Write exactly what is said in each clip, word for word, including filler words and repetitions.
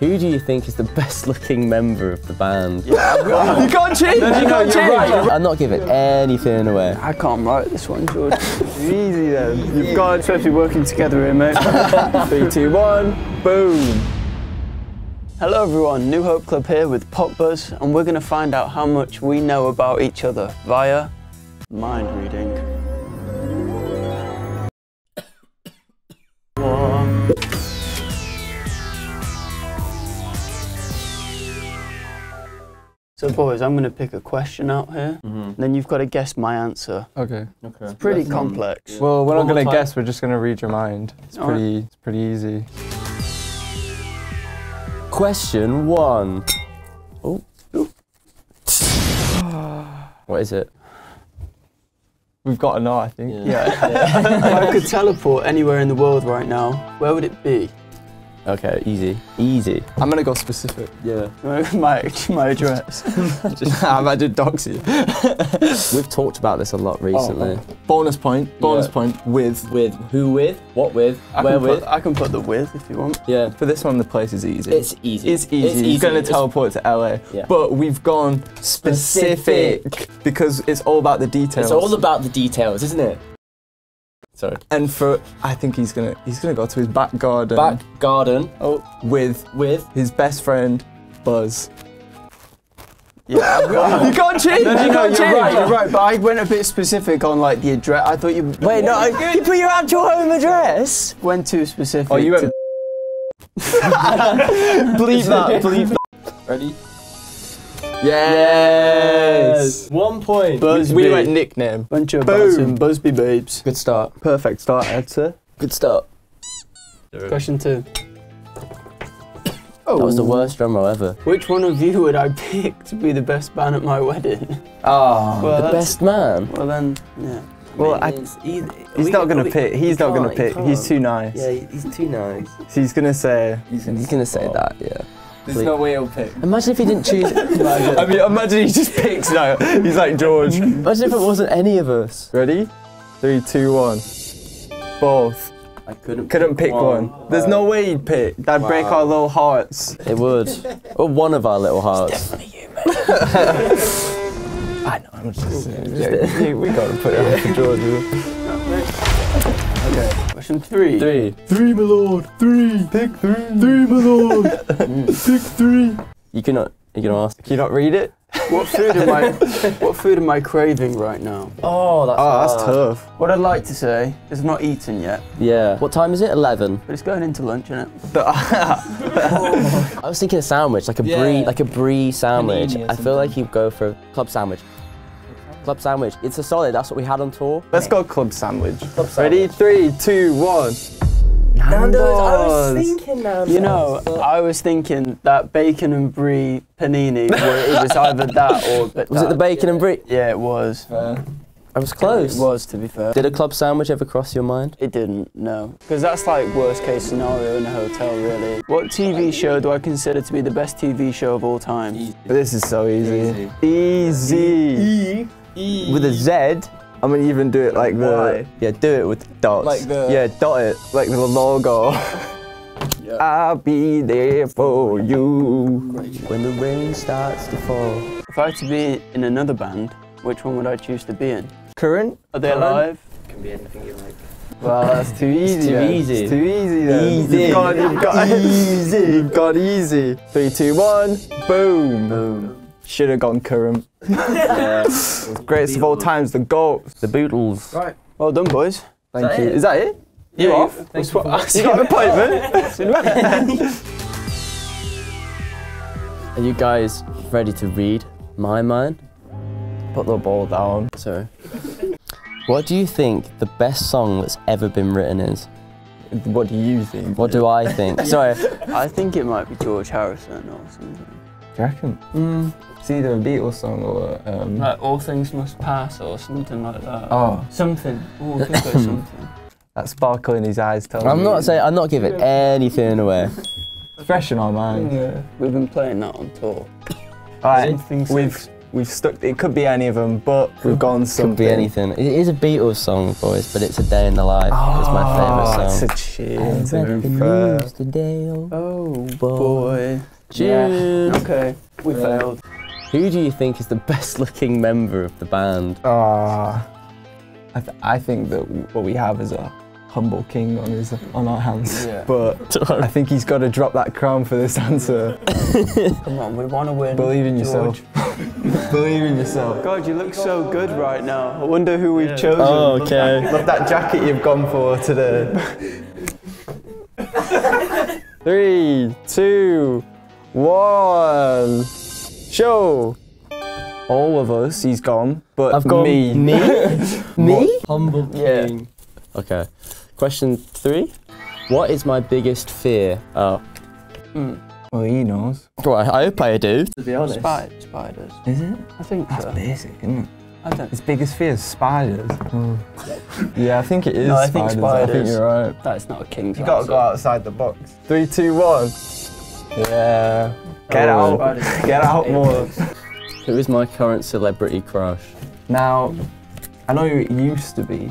Who do you think is the best looking member of the band? Yeah, wow. You can't cheat! No, you no, can't cheat! Right. I'm not giving anything away. I can't write this one, George. Easy then. You've got to supposed to be working together here, mate. Three, two, one, boom! Hello everyone, New Hope Club here with Pop Buzz, and we're going to find out how much we know about each other via mind reading. So boys, I'm going to pick a question out here, mm-hmm. then you've got to guess my answer. Okay. Okay. It's pretty That's complex. Not, well, we're One not going to guess, we're just going to read your mind. It's All pretty right. It's pretty easy. Question one. Oh. What is it? We've got to know, I think. Yeah. yeah. yeah. If I could teleport anywhere in the world right now, where would it be? Okay, easy, easy. I'm gonna go specific. Yeah. my my address. Just, nah, I might do dox you. We've talked about this a lot recently. Oh. Bonus point. Bonus yeah. point. With. With. Who with? What with? I Where with? Put, I can put the with if you want. Yeah. For this one, the place is easy. It's easy. It's easy. It's easy. You're gonna it's teleport to L A. Yeah. But we've gone specific, specific because it's all about the details. It's all about the details, isn't it? Sorry. And for I think he's gonna he's gonna go to his back garden. Back garden. Oh. With with his best friend, Buzz. Yeah. Wow. You can't cheat. No, no, you no, can't you're cheat. Right, you're right. But I went a bit specific on like the address. I thought you. Wait, no. I, you put your actual home address. Went too specific. Oh, you went. Bleep that. Bleep that. Ready? Yes. yes! One point. Busby. We went nickname. Bunch of Boom. Busby babes. Good start. Perfect start, I'd say. Good start. Question two. Oh. That was the worst drum roll ever. Which one of you would I pick to be the best man at my wedding? Oh, well, the best man? Well then, yeah. Well, I, he's, he's we not gonna we, pick. He's not gonna pick. He's too nice. Yeah, he's too nice. So he's gonna say. He's gonna, he's gonna say oh. that. Yeah. There's no way he'll pick. Imagine if he didn't choose. I mean, imagine he just picks now. He's like George. Imagine if it wasn't any of us. Ready? Three, two, one. Both. I couldn't. Couldn't pick, pick one. one. There's no way he'd pick. That'd wow. break our little hearts. It would. Or one of our little hearts. It's definitely you, mate. I know. I'm just saying. Yeah, we gotta put it on for George. Okay. Question three. Three. Three, my lord. Three. Pick three. Three, my lord. Pick three. You cannot. You cannot ask. Can you not read it? What food am I? What food am I craving right now? Oh, that's. Oh, that's tough. What I'd like to say is I've not eaten yet. Yeah. What time is it? Eleven. But it's going into lunch, isn't it? I was thinking a sandwich, like a yeah. brie, like a brie sandwich. I feel like you'd go for a club sandwich. Club sandwich. It's a solid, that's what we had on tour. Let's go club sandwich. Club sandwich. Ready? Three, two, one. Nando's. I was thinking Nando's. You know, I was thinking that bacon and brie panini, where it was either that or... Was that. it the bacon yeah. and brie? Yeah, it was. Fair. I was close. It was, to be fair. Did a club sandwich ever cross your mind? It didn't, no. Because that's like worst case scenario in a hotel, really. What T V show do I consider to be the best T V show of all time? Easy. This is so easy. Easy. easy. E E. With a Z, I'm gonna even do it like the... Y. Yeah, do it with dots. Like the... Yeah, dot it, like the logo. yeah. I'll be there for you when the rain starts to fall. If I had to be in another band, which one would I choose to be in? Current? Are they Current? alive? It can be anything you like. Well, that's too easy. It's too then. easy. It's too easy then. Easy. You've got, you've got easy. You've got easy. Three, two, one, boom. Boom. Should have gone Current. yeah. Greatest of all times, the GOAT. The Beatles. Right. Well done, boys. Thank you. It? Is that it? You're yeah, off. You, Thanks for you got an appointment. Are you guys ready to read my mind? Put the ball down. Sorry. What do you think the best song that's ever been written is? What do you think? What do I think? Sorry. I think it might be George Harrison or something. Do you reckon? Mm. It's either a Beatles song or... Um... Like All Things Must Pass or something like that. Oh. Something. Oh, I think it's something. That sparkle in his eyes tells I'm me... Not saying, I'm not giving anything away. Fresh in our mind. Yeah. We've been playing that on tour. Alright, we've We've stuck, it could be any of them, but we've gone something. Could be anything. It is a Beatles song, boys, but it's A Day in the Life. Oh, it's my favourite song. It's a cheers. I read the news today, oh, oh boy. boy. Cheers. Yeah. Okay, we yeah. failed. Who do you think is the best looking member of the band? Ah, oh, I, th I think that what we have is a humble king on his on our hands, yeah. but I think he's got to drop that crown for this answer. Come on, we want to win. Believe in George. yourself. Believe in yourself. God, you look so good right now. I wonder who we've yeah. chosen. Oh, okay. Love that jacket you've gone for today. Three, two, one, show. All of us, he's gone, but I've gone me. Me? me? Humble king. Yeah. Okay. Question three. What is my biggest fear? Oh. Mm. Well, he knows. Well, I hope I do. To be honest. Spy spiders. Is it? I think That's so. That's basic, isn't it? I don't His biggest fear is spiders. Oh. yeah, I think it is no, I spiders. Think spiders. I think you're right. That's not a king's You gotta answer. Go outside the box. Three, two, one. Yeah. Get oh, out. Get out more. Who is my current celebrity crush? Now, I know who it used to be,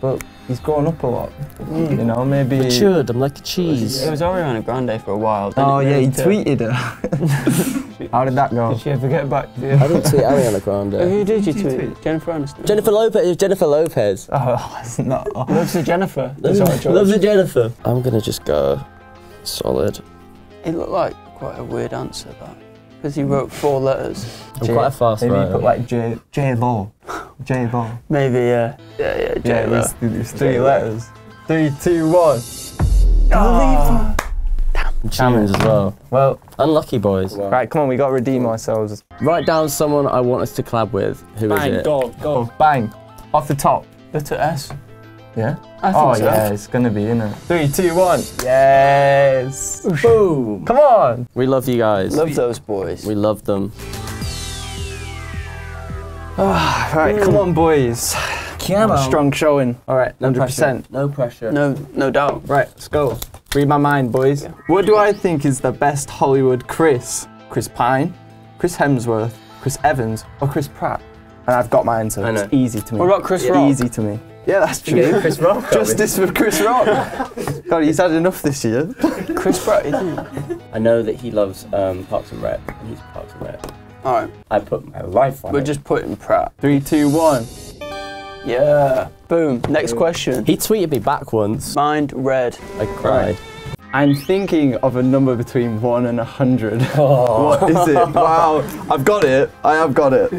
but he's grown up a lot, mm. you know, maybe... Matured, I'm like a cheese. It was Ariana Grande for a while. Oh yeah, he too. tweeted her. How did that go? Did she ever get back to you? I didn't tweet Ariana Grande. Well, who did you tweet? tweet? Jennifer Aniston. Jennifer Lopez, it was Jennifer Lopez. Oh, that's not... Oh. Loves the Jennifer. Loves the Jennifer. I'm gonna just go solid. It looked like quite a weird answer, that. Because he wrote four letters. I'm J quite a fast Maybe writer. you put like J J Law. J Law. Maybe yeah. Yeah yeah J yeah, Law. It's three J letters. Three, two, one. Oh. Challenge as well. Well, unlucky boys. Well. Right, come on, we gotta redeem ourselves. Write down someone I want us to collab with. Who bang, is it? Go, go. Oh, bang. Off the top. Letter S. Yeah? I think oh so. yeah, it's gonna be, isn't it? Three, two, one. Yes! Boom! Come on! We love you guys. Love those boys. We love them. Oh, right, mm. come on boys. Come on. Strong showing. Alright, no one hundred percent. Pressure. No pressure. No no doubt. Right, let's go. Read my mind, boys. Yeah. What do I think is the best Hollywood Chris? Chris Pine, Chris Hemsworth, Chris Evans, or Chris Pratt? And I've got my answer. It's easy to me. What about Chris yeah. Rock? Easy to me. Yeah, that's true. Chris Rock. Justice for Chris Rock. God, he's had enough this year. Chris Pratt, isn't he? I know that he loves um, Parks and Rec. He's Parks and Rec. All right. I put my life on We're it. We're just putting Pratt. Three, two, one. Yeah. Boom. Next Boom. question. He tweeted me back once. Mind read. I cried. Right. I'm thinking of a number between one and a hundred. Oh. What is it? Wow. I've got it. I have got it.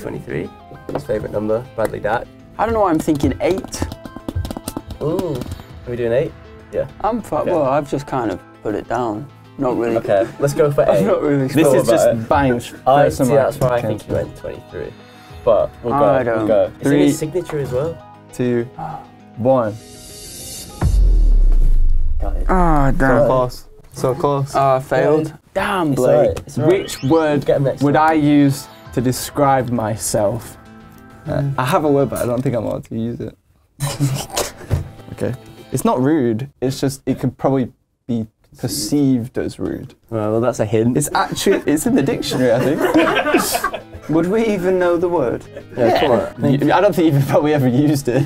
twenty-three. His favourite number. Bradley Dack. I don't know why I'm thinking eight. Ooh, are we doing eight? Yeah. I'm fine. Okay. Well, I've just kind of put it down. Not really. Okay, let's go for eight. I'm not really sure. This is just it. bang. I see. That's why I think you went twenty-three. But we'll go. I don't. We'll go. Three, is it his signature as well? Two, one. Got it. Ah, oh, damn. So close. So close. Ah, uh, failed. Good. Damn, Blake. It's right. It's right. Which word we'll would I use to describe myself? Uh, I have a word, but I don't think I'm allowed to use it. Okay. It's not rude. It's just, it could probably be perceived as rude. Well, well that's a hint. It's actually, it's in the dictionary, I think. Would we even know the word? Yeah, yeah. You, I don't think you've probably ever used it.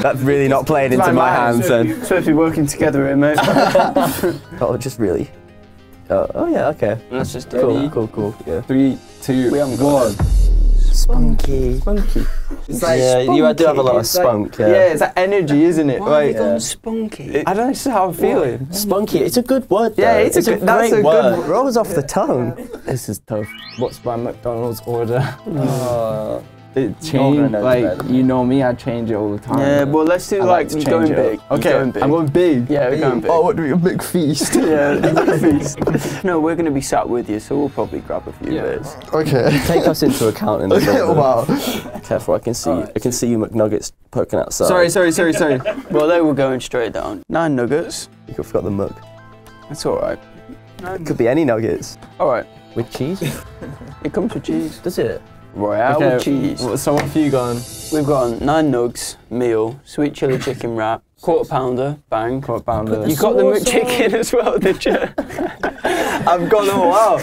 That's really not played into my, my hands then. So if you're working together it mate. Oh, just really. Oh, oh yeah, okay. That's just cool. Dirty. Cool, cool, cool. Yeah. Three, two, we haven't got one. Spunky. Spunky. It's like yeah, spunky. You do have a lot of it's spunk. Like, yeah. yeah, it's that energy, isn't it? Why like, are you yeah. spunky? It, I don't know how I'm feeling. What? Spunky, it's a good word though. Yeah, it's, it's a, good, a that's great a word. Good, rolls off yeah. the tongue. Yeah. This is tough. What's my McDonald's order? Uh, it changed, like, you know me, I change it all the time. Yeah, well let's do I like, like going big. Okay, going big. I'm going big. Yeah, we're big. going big. Oh, what do we, a big feast? Yeah, a big feast. No, we're going to be sat with you, so we'll probably grab a few yeah. bits. Okay. Take us into account in the okay, wow. Careful, I can see right. I can see you McNuggets poking outside. Sorry, sorry, sorry, sorry. Well, they were going straight down. Nine nuggets. You forgot the mug. That's all right. Nine. It could be any nuggets. All right. With cheese? It comes with cheese. Does it? Royale okay. with cheese. So what have you gone? We've gone nine nugs, meal, sweet chili chicken wrap, quarter pounder, bang. Quarter pounder. You got the McChicken as well, did you? I've gone all out.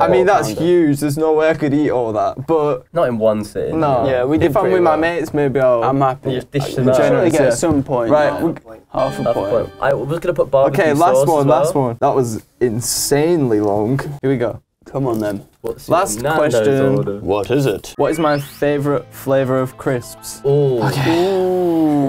I mean, that's huge. There's no way I could eat all that. But not in one sitting. No. Yeah, we did. If I'm with well. my mates, maybe I'll. I'm happy. Just dish them out. Generally, get at some point. Right. Half a point. Half a point. I was gonna put barbecue sauce. Okay, last one. Last one. That was insanely long. Here we go. Come on then. What's Last question. Order? What is it? What is my favourite flavour of crisps? Ooh. Okay. Ooh.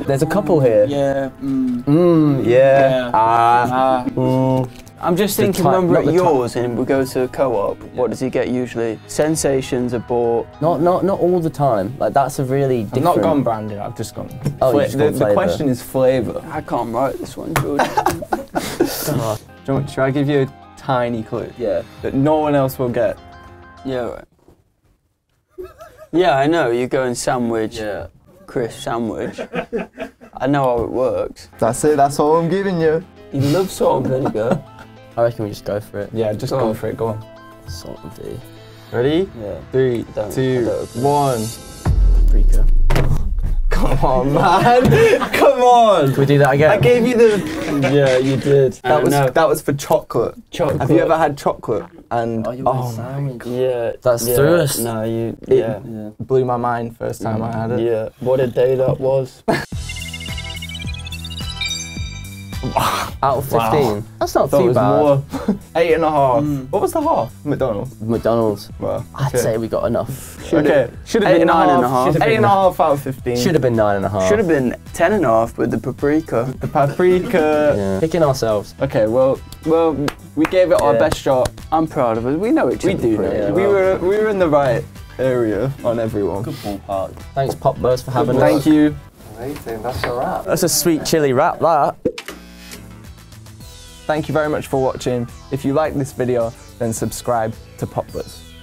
Ooh. There's a couple here. Yeah. Mmm. Mm. Yeah. Ah. Yeah. Uh, uh, mm. I'm just thinking when we're at yours and we go to a co-op, yeah. what does he get usually? Sensations are bought. Not not not all the time. Like that's a really different... I've not gone branded, I've just gone... Oh, Fla just the, gone the question is flavour. I can't write this one, George. oh. Do you want, should I give you a tiny clue? Yeah. That no one else will get. Yeah, right. Yeah, I know, you're going sandwich. Yeah. Crisp sandwich. I know how it works. That's it, that's all I'm giving you. You love salt and vinegar. I reckon we just go for it. Yeah, just go, go on. for it, go on. Salt and V. Ready? Yeah. Three, don't, two, one. Freaker. Come on, man. Come on. Can we do that again? I gave you the... Yeah, you did. That was know. that was for chocolate. Chocolate. Have you ever had chocolate? And oh, you oh sandwich. Yeah. That's yeah. through us. No, you... It yeah. yeah. blew my mind first time yeah. I had it. Yeah. What a day that was. Out of fifteen. Wow. That's not too bad. More. Eight and a half. Mm. What was the half? McDonald's. McDonald's. Well, I'd okay. say we got enough. Should okay. Should have been nine and a half. Eight and a half out of fifteen. Should have been nine and a half. Should have been ten and a half with the paprika. The paprika. yeah. Picking ourselves. Okay. Well, well, we gave it our yeah. best shot. I'm proud of us. We know each other. We do. Know. Yeah, we well. were we were in the right area on everyone. Good ballpark. Thanks, Pop Buzz, for having Good us. Thank you. Amazing. That's a wrap. That's a sweet chili wrap. That. Thank you very much for watching. If you like this video, then subscribe to Pop Buzz.